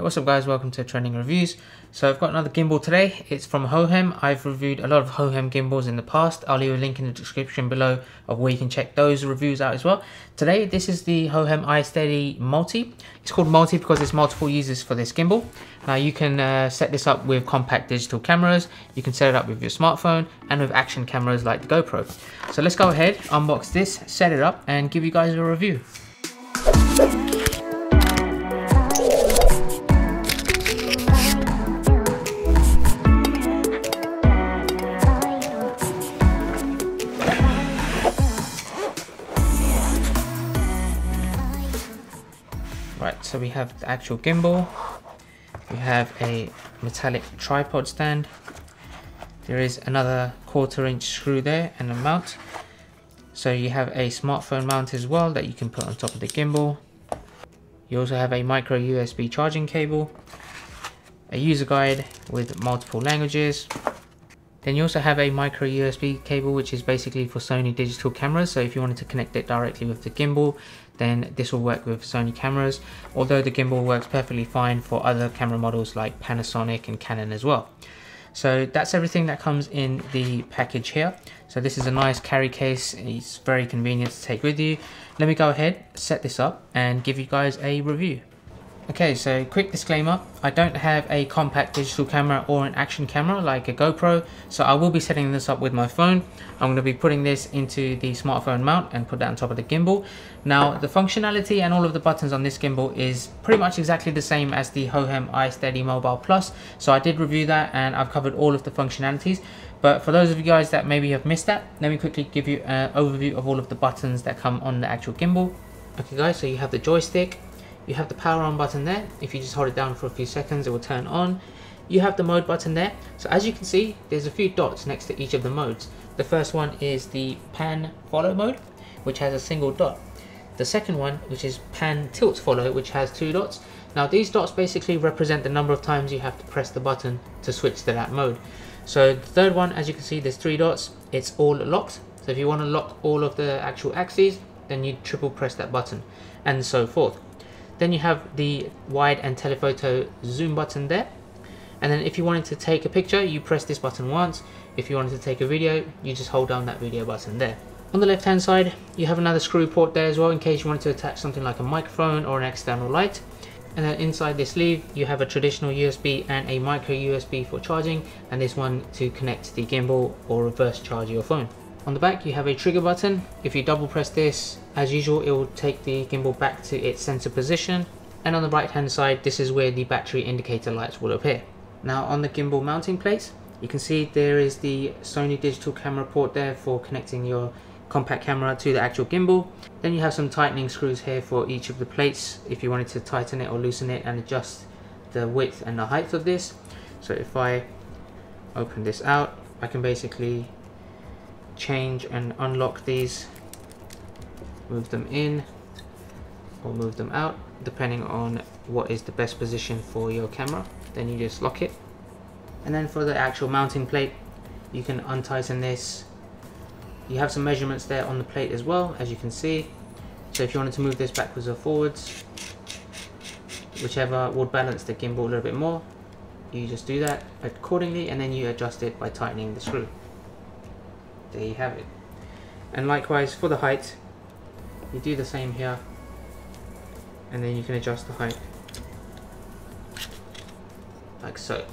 What's up guys, welcome to Trending Reviews. So I've got another gimbal today. It's from Hohem. I've reviewed a lot of Hohem gimbals in the past. I'll leave a link in the description below of where you can check those reviews out as well. Today this is the Hohem iSteady Multi. It's called Multi because there's multiple users for this gimbal. Now you can set this up with compact digital cameras. You can set it up with your smartphone and with action cameras like the GoPro. So let's go ahead, unbox this, set it up and give you guys a review. Right, so we have the actual gimbal, we have a metallic tripod stand, there is another 1/4" screw there and a mount. So you have a smartphone mount as well that you can put on top of the gimbal. You also have a micro USB charging cable, a user guide with multiple languages. Then you also have a micro USB cable, which is basically for Sony digital cameras. So if you wanted to connect it directly with the gimbal, then this will work with Sony cameras. Although the gimbal works perfectly fine for other camera models like Panasonic and Canon as well. So that's everything that comes in the package here. So this is a nice carry case. It's very convenient to take with you. Let me go ahead, set this up and give you guys a review. Okay, so quick disclaimer, I don't have a compact digital camera or an action camera like a GoPro, so I will be setting this up with my phone. I'm going to be putting this into the smartphone mount and put that on top of the gimbal. Now, the functionality and all of the buttons on this gimbal is pretty much exactly the same as the Hohem iSteady Mobile Plus, so I did review that and I've covered all of the functionalities. But for those of you guys that maybe have missed that, let me quickly give you an overview of all of the buttons that come on the actual gimbal. Okay guys, so you have the joystick. You have the power on button there. If you just hold it down for a few seconds, it will turn on. You have the mode button there. So as you can see, there's a few dots next to each of the modes. The first one is the pan follow mode, which has a single dot. The second one, which is pan tilt follow, which has 2 dots. Now these dots basically represent the number of times you have to press the button to switch to that mode. So the third one, as you can see, there's 3 dots. It's all locked. So if you want to lock all of the actual axes, then you triple press that button and so forth. Then you have the wide and telephoto zoom button there. And then if you wanted to take a picture, you press this button once. If you wanted to take a video, you just hold down that video button there. On the left hand side, you have another screw port there as well in case you wanted to attach something like a microphone or an external light. And then inside this sleeve, you have a traditional USB and a micro USB for charging, and this one to connect the gimbal or reverse charge your phone. On the back you have a trigger button. If you double press this, as usual, it will take the gimbal back to its sensor position. And on the right hand side, this is where the battery indicator lights will appear. Now on the gimbal mounting plate, you can see there is the Sony digital camera port there for connecting your compact camera to the actual gimbal. Then you have some tightening screws here for each of the plates if you wanted to tighten it or loosen it and adjust the width and the height of this. So if I open this out, I can basically change and unlock these, move them in or move them out depending on what is the best position for your camera. Then you just lock it, and then for the actual mounting plate you can untighten this. You have some measurements there on the plate as well, as you can see, so if you wanted to move this backwards or forwards, whichever would balance the gimbal a little bit more, you just do that accordingly and then you adjust it by tightening the screw. There you have it. And likewise for the height, you do the same here and then you can adjust the height like so.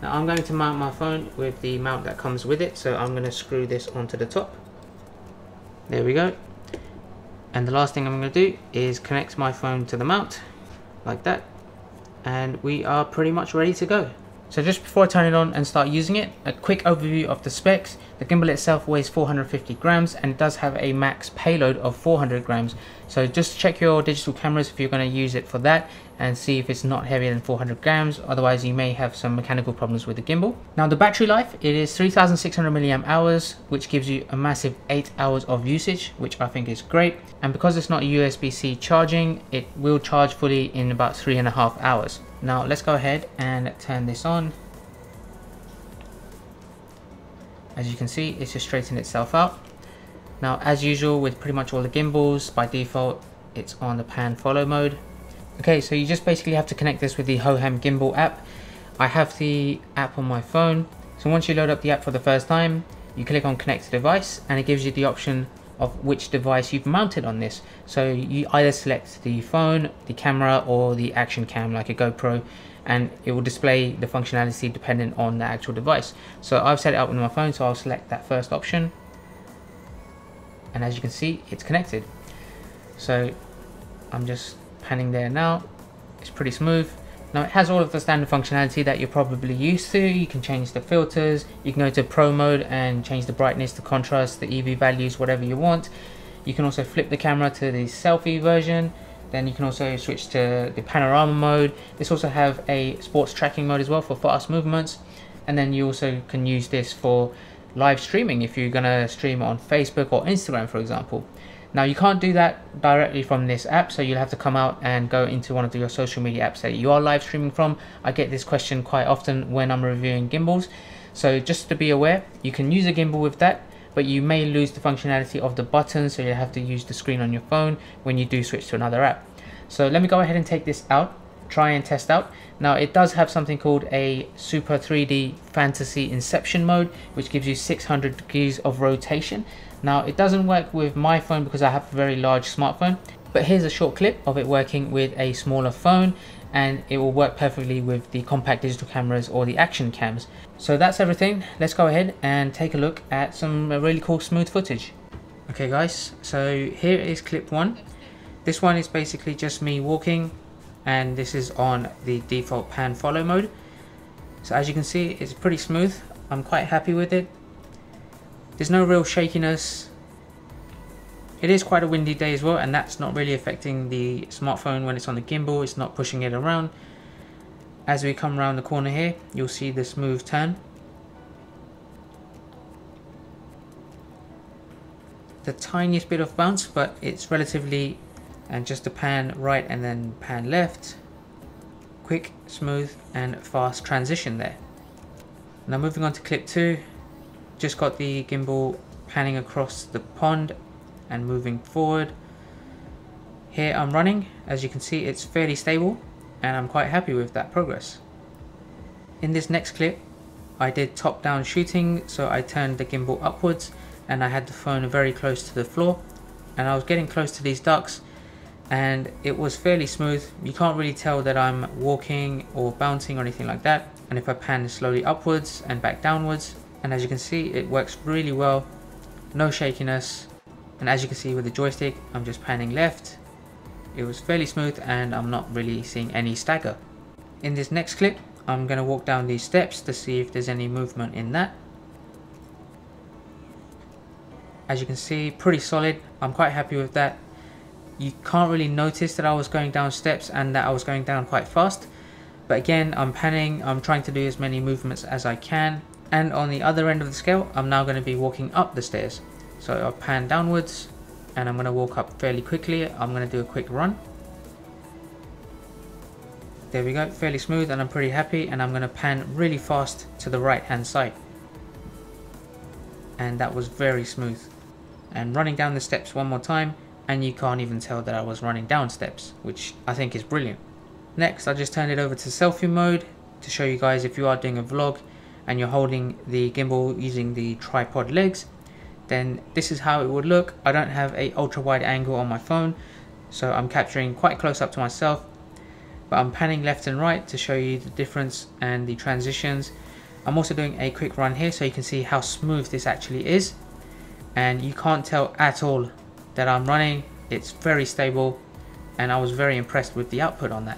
Now I'm going to mount my phone with the mount that comes with it, so I'm going to screw this onto the top. There we go. And the last thing I'm going to do is connect my phone to the mount like that, and we are pretty much ready to go. So just before I turn it on and start using it, a quick overview of the specs. The gimbal itself weighs 450 grams and does have a max payload of 400 grams. So just check your digital cameras if you're going to use it for that and see if it's not heavier than 400 grams. Otherwise you may have some mechanical problems with the gimbal. Now the battery life, it is 3600 milliamp hours, which gives you a massive 8 hours of usage, which I think is great. And because it's not USB-C charging, it will charge fully in about 3.5 hours. Now let's go ahead and turn this on. As you can see, it's just straightened itself out. Now as usual with pretty much all the gimbals, by default it's on the pan follow mode. Okay, so you just basically have to connect this with the Hohem gimbal app. I have the app on my phone. So once you load up the app for the first time, you click on connect to device and it gives you the option of which device you've mounted on this. So you either select the phone, the camera, or the action cam like a GoPro, and it will display the functionality dependent on the actual device. So I've set it up on my phone, so I'll select that first option. And as you can see, it's connected. So I'm just panning there now. It's pretty smooth. Now it has all of the standard functionality that you're probably used to. You can change the filters, you can go to pro mode and change the brightness, the contrast, the EV values, whatever you want. You can also flip the camera to the selfie version. Then you can also switch to the panorama mode. This also have a sports tracking mode as well for fast movements. And then you also can use this for live streaming if you're gonna stream on Facebook or Instagram, for example. Now you can't do that directly from this app, so you'll have to come out and go into one of your social media apps that you are live streaming from. I get this question quite often when I'm reviewing gimbals. So just to be aware, you can use a gimbal with that, but you may lose the functionality of the buttons, so you'll have to use the screen on your phone when you do switch to another app. So let me go ahead and take this out, try and test out. Now it does have something called a Super 3D Fantasy Inception mode, which gives you 600 degrees of rotation. Now it doesn't work with my phone because I have a very large smartphone, but here's a short clip of it working with a smaller phone, and it will work perfectly with the compact digital cameras or the action cams. So that's everything. Let's go ahead and take a look at some really cool smooth footage. Okay guys, so here is clip one. This one is basically just me walking, and this is on the default pan follow mode. So as you can see, it's pretty smooth. I'm quite happy with it. There's no real shakiness. It is quite a windy day as well, and that's not really affecting the smartphone when it's on the gimbal. It's not pushing it around. As we come around the corner here, you'll see the smooth turn. The tiniest bit of bounce, but it's relatively, and just a pan right and then pan left. Quick, smooth and fast transition there. Now moving on to clip two. Just got the gimbal panning across the pond and moving forward. Here I'm running. As you can see, it's fairly stable and I'm quite happy with that progress. In this next clip, I did top-down shooting, so I turned the gimbal upwards and I had the phone very close to the floor, and I was getting close to these ducks and it was fairly smooth. You can't really tell that I'm walking or bouncing or anything like that. And if I pan slowly upwards and back downwards, and as you can see, it works really well, no shakiness. And as you can see with the joystick, I'm just panning left. It was fairly smooth and I'm not really seeing any stagger. In this next clip, I'm going to walk down these steps to see if there's any movement in that. As you can see, pretty solid. I'm quite happy with that. You can't really notice that I was going down steps and that I was going down quite fast. But again, I'm panning, I'm trying to do as many movements as I can. And on the other end of the scale, I'm now going to be walking up the stairs. So I'll pan downwards and I'm going to walk up fairly quickly. I'm going to do a quick run. There we go, fairly smooth and I'm pretty happy, and I'm going to pan really fast to the right hand side. And that was very smooth. And running down the steps one more time, and you can't even tell that I was running down steps, which I think is brilliant. Next, I just turned it over to selfie mode to show you guys, if you are doing a vlog and you're holding the gimbal using the tripod legs, then this is how it would look. I don't have a ultra wide angle on my phone, so I'm capturing quite close up to myself, but I'm panning left and right to show you the difference and the transitions. I'm also doing a quick run here so you can see how smooth this actually is, and you can't tell at all that I'm running. It's very stable and I was very impressed with the output on that.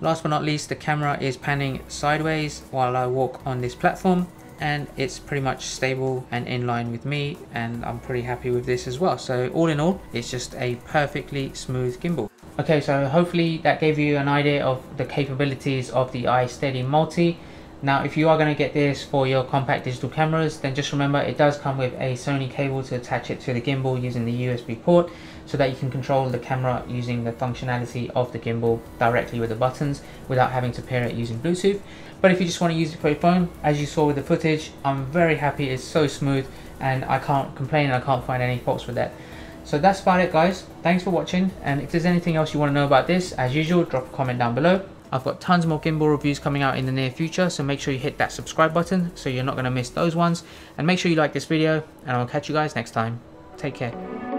Last but not least, the camera is panning sideways while I walk on this platform, and it's pretty much stable and in line with me, and I'm pretty happy with this as well. So all in all, it's just a perfectly smooth gimbal. Okay, so hopefully that gave you an idea of the capabilities of the iSteady Multi. Now if you are going to get this for your compact digital cameras, then just remember it does come with a Sony cable to attach it to the gimbal using the USB port, so that you can control the camera using the functionality of the gimbal directly with the buttons without having to pair it using Bluetooth. But if you just want to use it for your phone, as you saw with the footage, I'm very happy. It's so smooth and I can't complain, and I can't find any faults with that. So that's about it, guys. Thanks for watching, and if there's anything else you want to know about this, as usual, drop a comment down below. I've got tons more gimbal reviews coming out in the near future, so make sure you hit that subscribe button so you're not going to miss those ones, and make sure you like this video, and I'll catch you guys next time. Take care.